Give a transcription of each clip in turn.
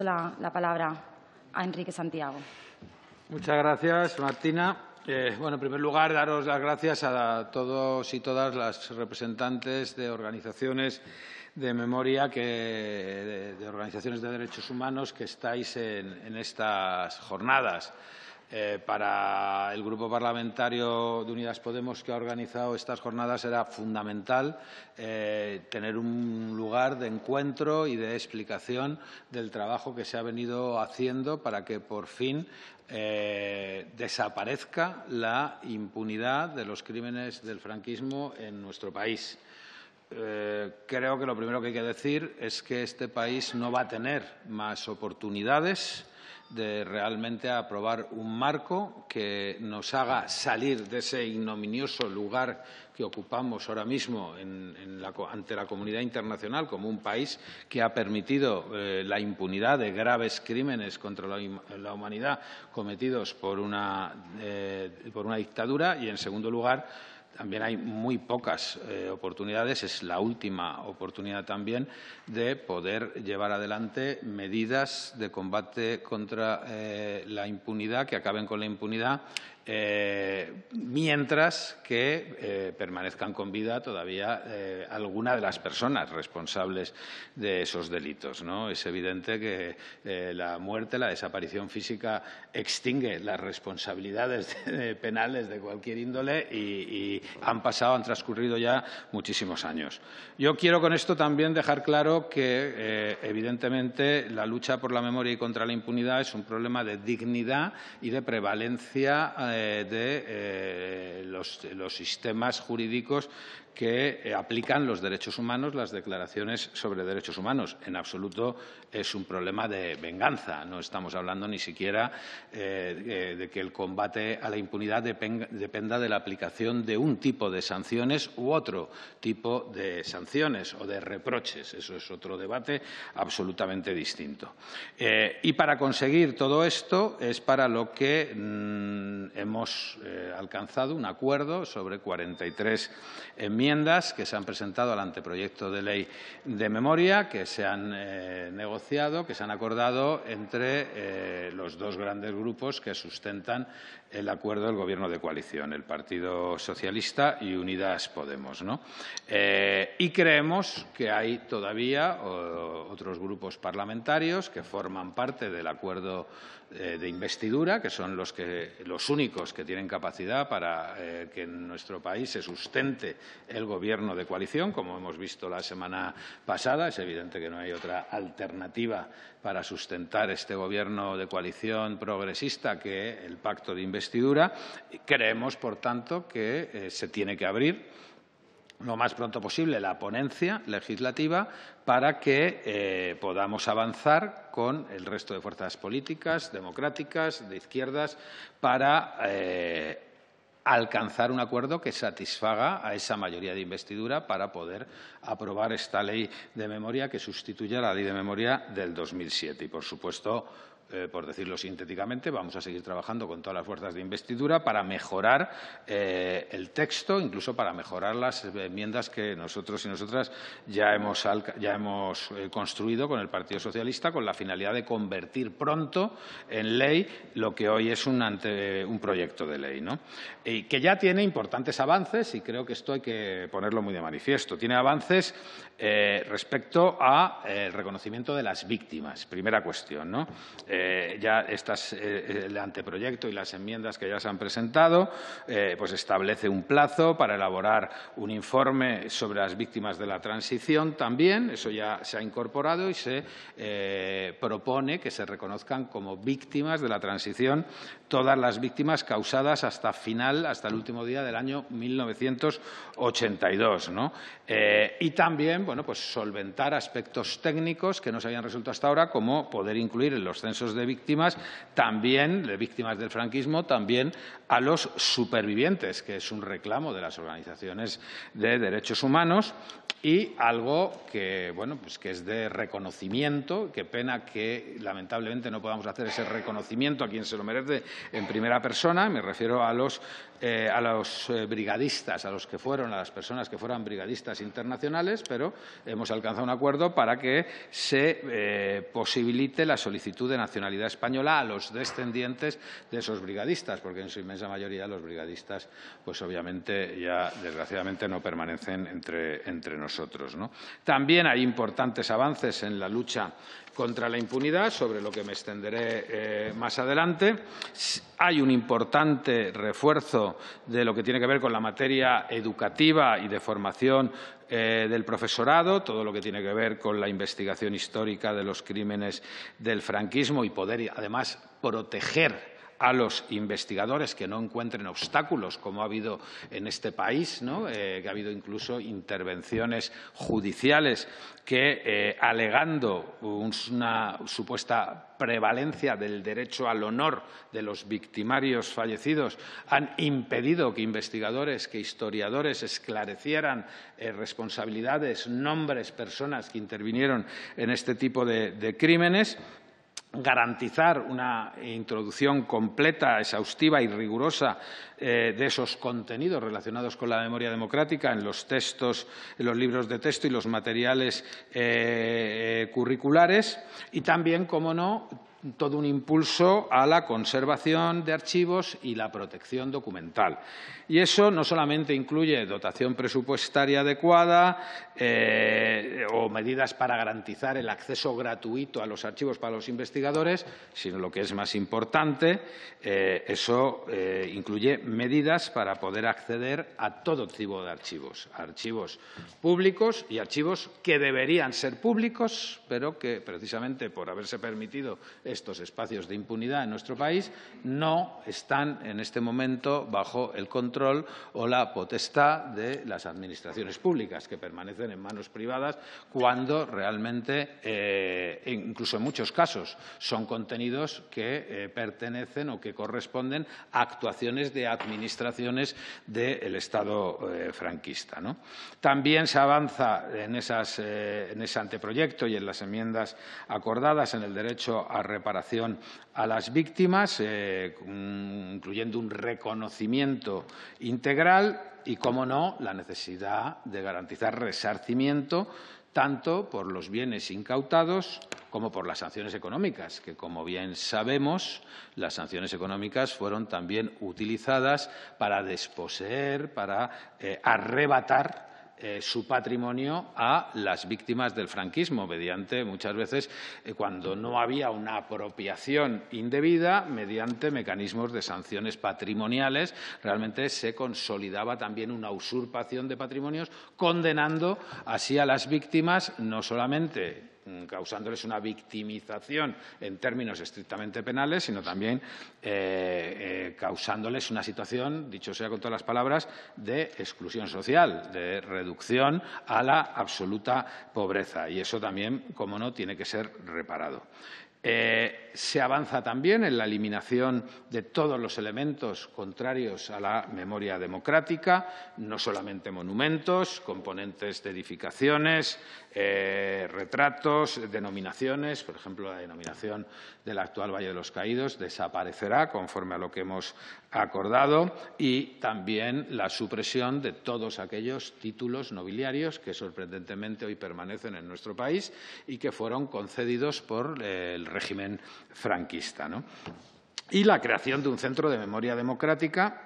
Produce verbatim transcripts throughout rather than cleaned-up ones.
La, la palabra a Enrique Santiago. Muchas gracias, Martina. Eh, bueno, en primer lugar, daros las gracias a todos y todas las representantes de organizaciones de memoria, que, de, de organizaciones de derechos humanos que estáis en, en estas jornadas. Eh, para el Grupo Parlamentario de Unidas Podemos, que ha organizado estas jornadas, era fundamental eh, tener un lugar de encuentro y de explicación del trabajo que se ha venido haciendo para que por fin Eh, desaparezca la impunidad de los crímenes del franquismo en nuestro país. Eh, creo que lo primero que hay que decir es que este país no va a tener más oportunidades de realmente aprobar un marco que nos haga salir de ese ignominioso lugar que ocupamos ahora mismo en, en la, ante la comunidad internacional como un país que ha permitido eh, la impunidad de graves crímenes contra la, la humanidad cometidos por una, eh, por una dictadura. Y, en segundo lugar, también hay muy pocas eh, oportunidades, es la última oportunidad también, de poder llevar adelante medidas de combate contra eh, la impunidad, que acaben con la impunidad, eh, mientras que eh, permanezcan con vida todavía eh, alguna de las personas responsables de esos delitos, ¿no? Es evidente que eh, la muerte, la desaparición física extingue las responsabilidades de, de penales de cualquier índole y, y han pasado, han transcurrido ya muchísimos años. Yo quiero con esto también dejar claro que, eh, evidentemente, la lucha por la memoria y contra la impunidad es un problema de dignidad y de prevalencia eh, de eh, los, los sistemas jurídicos que aplican los derechos humanos, las declaraciones sobre derechos humanos. En absoluto es un problema de venganza. No estamos hablando ni siquiera eh, de que el combate a la impunidad dependa de la aplicación de un tipo de sanciones u otro tipo de sanciones o de reproches. Eso es otro debate absolutamente distinto. Eh, y para conseguir todo esto es para lo que mmm, hemos eh, alcanzado un acuerdo sobre cuarenta y tres enmiendas que se han presentado al anteproyecto de ley de memoria, que se han eh, negociado, que se han acordado entre eh, los dos grandes grupos que sustentan el acuerdo del Gobierno de coalición, el Partido Socialista y Unidas Podemos, ¿no? Eh, y creemos que hay todavía o, otros grupos parlamentarios que forman parte del acuerdo eh, de investidura, que son los, que, los únicos que tienen capacidad para eh, que en nuestro país se sustente el Gobierno de coalición, como hemos visto la semana pasada. Es evidente que no hay otra alternativa para sustentar este Gobierno de coalición progresista que el Pacto de Investidura. Creemos, por tanto, que eh, se tiene que abrir lo más pronto posible la ponencia legislativa para que eh, podamos avanzar con el resto de fuerzas políticas, democráticas, de izquierdas, para Eh, alcanzar un acuerdo que satisfaga a esa mayoría de investidura para poder aprobar esta ley de memoria que sustituya la ley de memoria del dos mil siete. Y, por supuesto, Eh, por decirlo sintéticamente, vamos a seguir trabajando con todas las fuerzas de investidura para mejorar eh, el texto, incluso para mejorar las enmiendas que nosotros y nosotras ya hemos, ya hemos eh, construido con el Partido Socialista, con la finalidad de convertir pronto en ley lo que hoy es un, ante, un proyecto de ley, ¿no? Y que ya tiene importantes avances, y creo que esto hay que ponerlo muy de manifiesto. Tiene avances eh, respecto al eh, reconocimiento de las víctimas, primera cuestión, ¿no? Eh, Eh, ya estas, eh, el anteproyecto y las enmiendas que ya se han presentado eh, pues establece un plazo para elaborar un informe sobre las víctimas de la transición también. Eso ya se ha incorporado y se eh, propone que se reconozcan como víctimas de la transición todas las víctimas causadas hasta final, hasta el último día del año mil novecientos ochenta y dos, ¿no? Eh, y también, bueno, pues solventar aspectos técnicos que no se habían resuelto hasta ahora, como poder incluir en los censos de víctimas, también de víctimas del franquismo, también a los supervivientes, que es un reclamo de las organizaciones de derechos humanos. y algo que, bueno, pues que es de reconocimiento. Qué pena que, lamentablemente, no podamos hacer ese reconocimiento a quien se lo merece en primera persona. Me refiero a los, eh, a los brigadistas, a los que fueron, a las personas que fueran brigadistas internacionales, pero hemos alcanzado un acuerdo para que se eh, posibilite la solicitud de nacionalidad española a los descendientes de esos brigadistas, porque en su inmensa mayoría los brigadistas, pues obviamente ya desgraciadamente no permanecen entre, entre nosotros, ¿no? También hay importantes avances en la lucha contra la impunidad, sobre lo que me extenderé eh, más adelante. Hay un importante refuerzo de lo que tiene que ver con la materia educativa y de formación eh, del profesorado, todo lo que tiene que ver con la investigación histórica de los crímenes del franquismo y poder, además, proteger a los investigadores, que no encuentren obstáculos, como ha habido en este país, ¿no? Eh, que ha habido incluso intervenciones judiciales que, eh, alegando una supuesta prevalencia del derecho al honor de los victimarios fallecidos, han impedido que investigadores, que historiadores esclarecieran eh, responsabilidades, nombres, personas que intervinieron en este tipo de, de crímenes. Garantizar una introducción completa, exhaustiva y rigurosa eh, de esos contenidos relacionados con la memoria democrática en los textos, en los libros de texto y los materiales eh, curriculares. Y también, como no, todo un impulso a la conservación de archivos y la protección documental. Y eso no solamente incluye dotación presupuestaria adecuada eh, o medidas para garantizar el acceso gratuito a los archivos para los investigadores, sino lo que es más importante, eh, eso eh, incluye medidas para poder acceder a todo tipo de archivos, archivos públicos y archivos que deberían ser públicos, pero que precisamente por haberse permitido estos espacios de impunidad en nuestro país no están en este momento bajo el control o la potestad de las administraciones públicas, que permanecen en manos privadas cuando realmente, eh, incluso en muchos casos, son contenidos que eh, pertenecen o que corresponden a actuaciones de administraciones del Estado eh, franquista, ¿no? También se avanza en, esas, eh, en ese anteproyecto y en las enmiendas acordadas en el derecho a reparación a las víctimas, eh, incluyendo un reconocimiento integral y, como no, la necesidad de garantizar resarcimiento tanto por los bienes incautados como por las sanciones económicas, que, como bien sabemos, las sanciones económicas fueron también utilizadas para desposeer, para eh, arrebatar Eh, su patrimonio a las víctimas del franquismo, mediante, muchas veces, eh, cuando no había una apropiación indebida, mediante mecanismos de sanciones patrimoniales. Realmente se consolidaba también una usurpación de patrimonios, condenando así a las víctimas, no solamente causándoles una victimización en términos estrictamente penales, sino también eh, eh, causándoles una situación, dicho sea con todas las palabras, de exclusión social, de reducción a la absoluta pobreza. Y eso también, como no, tiene que ser reparado. Eh, se avanza también en la eliminación de todos los elementos contrarios a la memoria democrática, no solamente monumentos, componentes de edificaciones, eh, retratos, denominaciones. Por ejemplo, la denominación del actual Valle de los Caídos desaparecerá conforme a lo que hemos acordado, y también la supresión de todos aquellos títulos nobiliarios que sorprendentemente hoy permanecen en nuestro país y que fueron concedidos por eh, el régimen franquista, ¿no? Y la creación de un centro de memoria democrática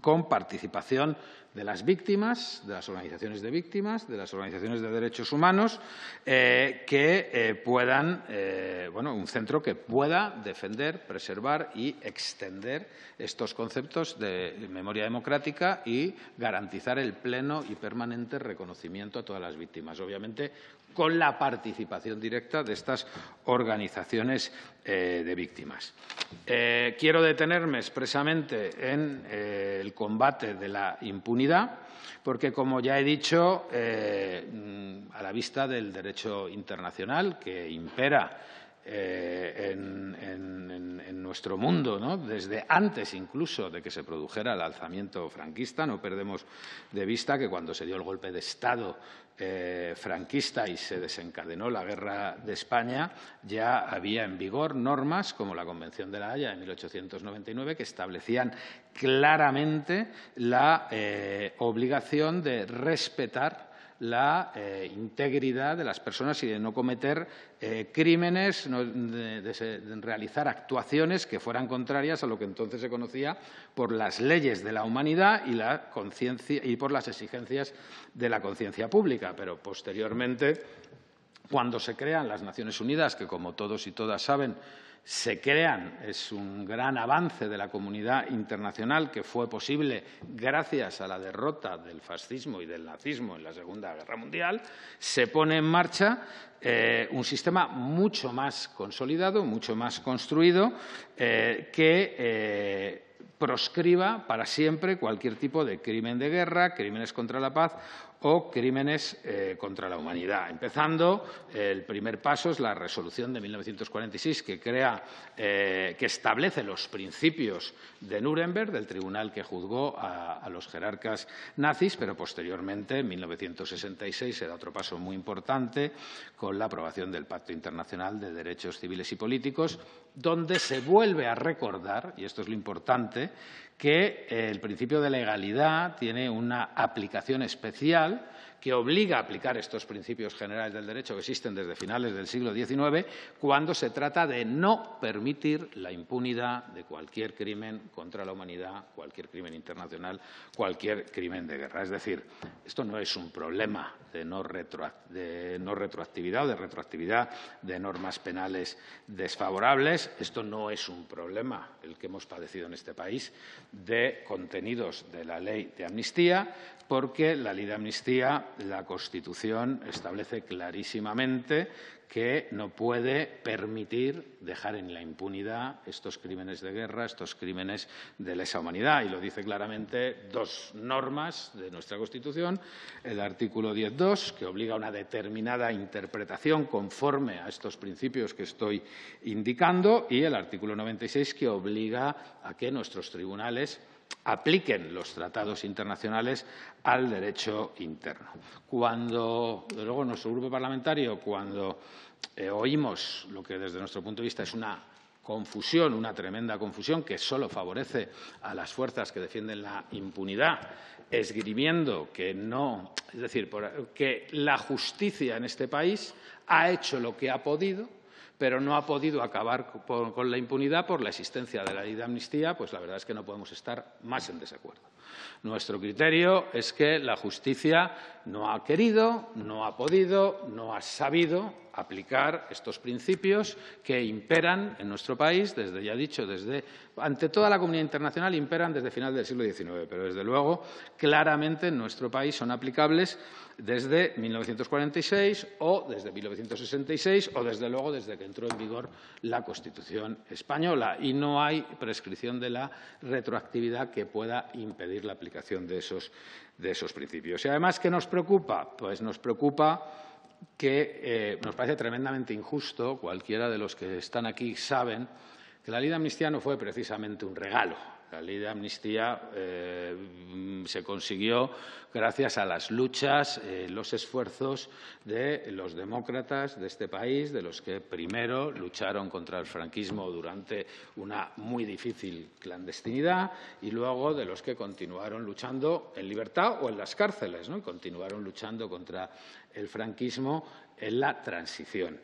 con participación de las víctimas, de las organizaciones de víctimas, de las organizaciones de derechos humanos, eh, que eh, puedan, eh, bueno, un centro que pueda defender, preservar y extender estos conceptos de memoria democrática y garantizar el pleno y permanente reconocimiento a todas las víctimas, obviamente con la participación directa de estas organizaciones eh, de víctimas. Eh, quiero detenerme expresamente en eh, el combate de la impunidad, porque, como ya he dicho, eh, a la vista del derecho internacional que impera eh, en, en, en nuestro mundo, ¿no?, desde antes incluso de que se produjera el alzamiento franquista. No perdemos de vista que cuando se dio el golpe de Estado Eh, franquista y se desencadenó la Guerra de España, ya había en vigor normas como la Convención de la Haya de mil ochocientos noventa y nueve que establecían claramente la eh, obligación de respetar la eh, integridad de las personas y de no cometer eh, crímenes, no, de, de, de realizar actuaciones que fueran contrarias a lo que entonces se conocía por las leyes de la humanidad y, la conciencia, y por las exigencias de la conciencia pública. Pero posteriormente, cuando se crean las Naciones Unidas, que como todos y todas saben, se crean, es un gran avance de la comunidad internacional que fue posible gracias a la derrota del fascismo y del nazismo en la Segunda Guerra Mundial, se pone en marcha eh, un sistema mucho más consolidado, mucho más construido, eh, que eh, proscriba para siempre cualquier tipo de crimen de guerra, crímenes contra la paz o crímenes eh, contra la humanidad. Empezando, eh, el primer paso es la resolución de mil novecientos cuarenta y seis que, crea, eh, que establece los principios de Núremberg, del tribunal que juzgó a, a los jerarcas nazis, pero posteriormente, en mil novecientos sesenta y seis, se da otro paso muy importante con la aprobación del Pacto Internacional de Derechos Civiles y Políticos, donde se vuelve a recordar, y esto es lo importante, que el principio de legalidad tiene una aplicación especial que obliga a aplicar estos principios generales del derecho que existen desde finales del siglo diecinueve cuando se trata de no permitir la impunidad de cualquier crimen contra la humanidad, cualquier crimen internacional, cualquier crimen de guerra. Es decir, esto no es un problema de no, retro, de no retroactividad o de retroactividad de normas penales desfavorables. Esto no es un problema, el que hemos padecido en este país, de contenidos de la ley de amnistía, porque la ley de amnistía, la Constitución establece clarísimamente que no puede permitir dejar en la impunidad estos crímenes de guerra, estos crímenes de lesa humanidad. Y lo dice claramente dos normas de nuestra Constitución, el artículo diez punto dos, que obliga a una determinada interpretación conforme a estos principios que estoy indicando, y el artículo noventa y seis, que obliga a que nuestros tribunales apliquen los tratados internacionales al derecho interno. Cuando, desde luego, nuestro grupo parlamentario, cuando eh, oímos lo que desde nuestro punto de vista es una confusión, una tremenda confusión que solo favorece a las fuerzas que defienden la impunidad, esgrimiendo que no, es decir, que la justicia en este país ha hecho lo que ha podido, pero no ha podido acabar con la impunidad por la existencia de la ley de amnistía, pues la verdad es que no podemos estar más en desacuerdo. Nuestro criterio es que la justicia no ha querido, no ha podido, no ha sabido aplicar estos principios que imperan en nuestro país, desde ya dicho, desde ante toda la comunidad internacional, imperan desde final del siglo diecinueve, pero desde luego claramente en nuestro país son aplicables desde mil novecientos cuarenta y seis o desde mil novecientos sesenta y seis o desde luego desde que entró en vigor la Constitución española, y no hay prescripción de la retroactividad que pueda impedir la aplicación de esos, de esos principios. Y además, ¿qué nos preocupa? Pues nos preocupa que eh, nos parece tremendamente injusto. Cualquiera de los que están aquí saben que la ley de amnistía no fue precisamente un regalo. La ley de amnistía eh, se consiguió gracias a las luchas, eh, los esfuerzos de los demócratas de este país, de los que primero lucharon contra el franquismo durante una muy difícil clandestinidad y luego de los que continuaron luchando en libertad o en las cárceles, ¿no? Continuaron luchando contra el franquismo en la transición.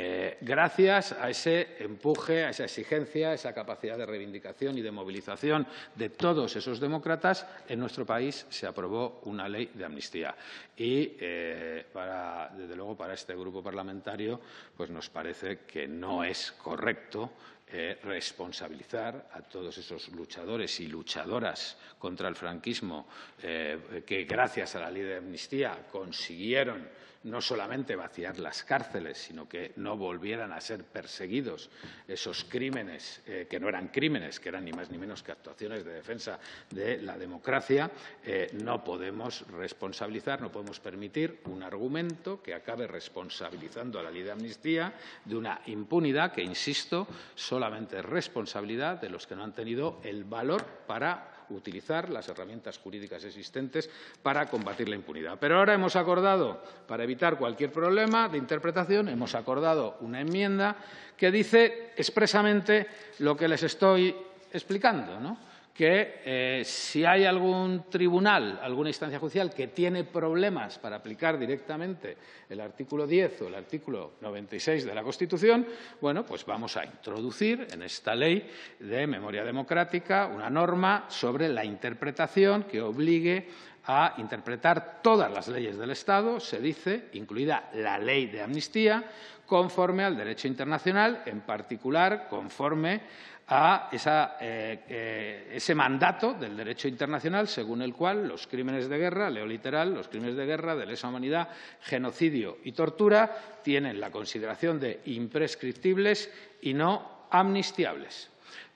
Eh, gracias a ese empuje, a esa exigencia, a esa capacidad de reivindicación y de movilización de todos esos demócratas, en nuestro país se aprobó una ley de amnistía. Y, eh, para, desde luego, para este grupo parlamentario, pues nos parece que no es correcto eh, responsabilizar a todos esos luchadores y luchadoras contra el franquismo eh, que, gracias a la ley de amnistía, consiguieron no solamente vaciar las cárceles, sino que no volvieran a ser perseguidos esos crímenes, eh, que no eran crímenes, que eran ni más ni menos que actuaciones de defensa de la democracia. Eh, no podemos responsabilizar, no podemos permitir un argumento que acabe responsabilizando a la ley de amnistía de una impunidad que, insisto, solamente es responsabilidad de los que no han tenido el valor para utilizar las herramientas jurídicas existentes para combatir la impunidad. Pero ahora hemos acordado, para evitar cualquier problema de interpretación, hemos acordado una enmienda que dice expresamente lo que les estoy explicando, ¿no? Que eh, si hay algún tribunal, alguna instancia judicial que tiene problemas para aplicar directamente el artículo diez o el artículo noventa y seis de la Constitución, bueno, pues vamos a introducir en esta ley de memoria democrática una norma sobre la interpretación que obligue a interpretar todas las leyes del Estado, se dice, incluida la ley de amnistía, conforme al derecho internacional, en particular conforme a esa, eh, eh, ese mandato del derecho internacional según el cual los crímenes de guerra, leo literal, los crímenes de guerra, de lesa humanidad, genocidio y tortura tienen la consideración de imprescriptibles y no amnistiables.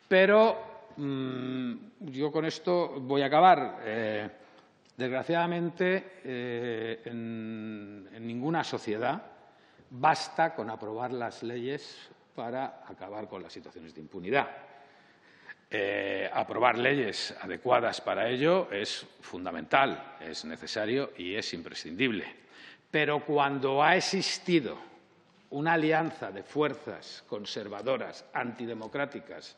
Pero mmm, yo con esto voy a acabar. Eh, desgraciadamente, eh, en, en ninguna sociedad basta con aprobar las leyes para acabar con las situaciones de impunidad. Eh, aprobar leyes adecuadas para ello es fundamental, es necesario y es imprescindible. Pero cuando ha existido una alianza de fuerzas conservadoras, antidemocráticas,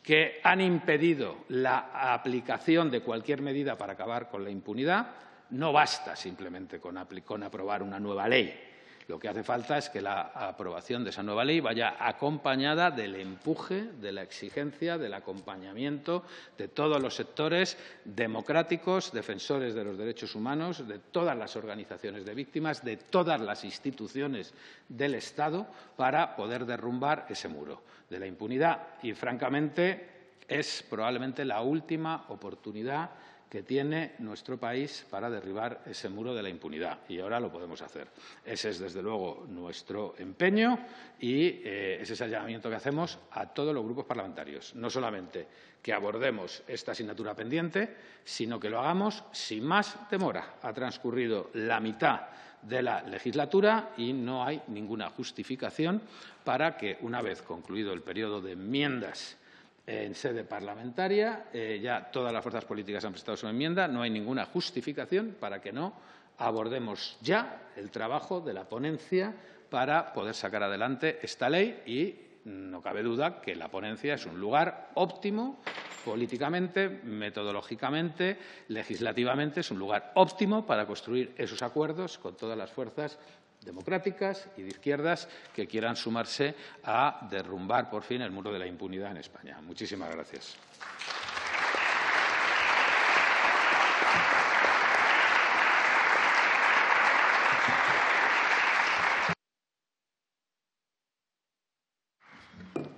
que han impedido la aplicación de cualquier medida para acabar con la impunidad, no basta simplemente con, con aprobar una nueva ley. Lo que hace falta es que la aprobación de esa nueva ley vaya acompañada del empuje, de la exigencia, del acompañamiento de todos los sectores democráticos, defensores de los derechos humanos, de todas las organizaciones de víctimas, de todas las instituciones del Estado, para poder derrumbar ese muro de la impunidad. Y, francamente, es probablemente la última oportunidad que tiene nuestro país para derribar ese muro de la impunidad. Y ahora lo podemos hacer. Ese es, desde luego, nuestro empeño y eh, ese es el llamamiento que hacemos a todos los grupos parlamentarios. No solamente que abordemos esta asignatura pendiente, sino que lo hagamos sin más demora. Ha transcurrido la mitad de la legislatura y no hay ninguna justificación para que, una vez concluido el periodo de enmiendas en sede parlamentaria, eh, ya todas las fuerzas políticas han prestado su enmienda, no hay ninguna justificación para que no abordemos ya el trabajo de la ponencia para poder sacar adelante esta ley y no cabe duda que la ponencia es un lugar óptimo políticamente, metodológicamente, legislativamente, es un lugar óptimo para construir esos acuerdos con todas las fuerzas democráticas y de izquierdas que quieran sumarse a derrumbar por fin el muro de la impunidad en España. Muchísimas gracias.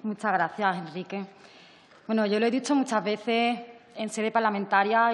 Muchas gracias, Enrique. Bueno, yo lo he dicho muchas veces en sede parlamentaria.